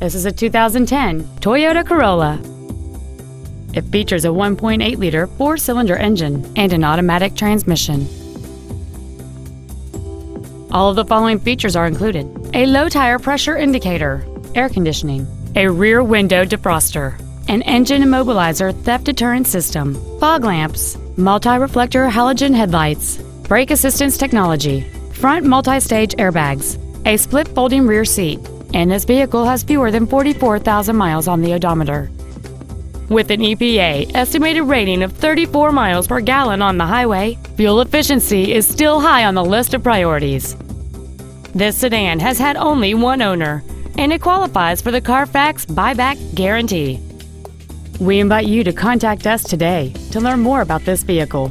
This is a 2010 Toyota Corolla. It features a 1.8-liter four-cylinder engine and an automatic transmission. All of the following features are included: a low tire pressure indicator, air conditioning, a rear window defroster, an engine immobilizer theft deterrent system, fog lamps, multi-reflector halogen headlights, brake assistance technology, front multi-stage airbags, a split folding rear seat, and this vehicle has fewer than 44,000 miles on the odometer. With an EPA estimated rating of 34 miles per gallon on the highway, fuel efficiency is still high on the list of priorities. This sedan has had only one owner, and it qualifies for the Carfax buyback guarantee. We invite you to contact us today to learn more about this vehicle.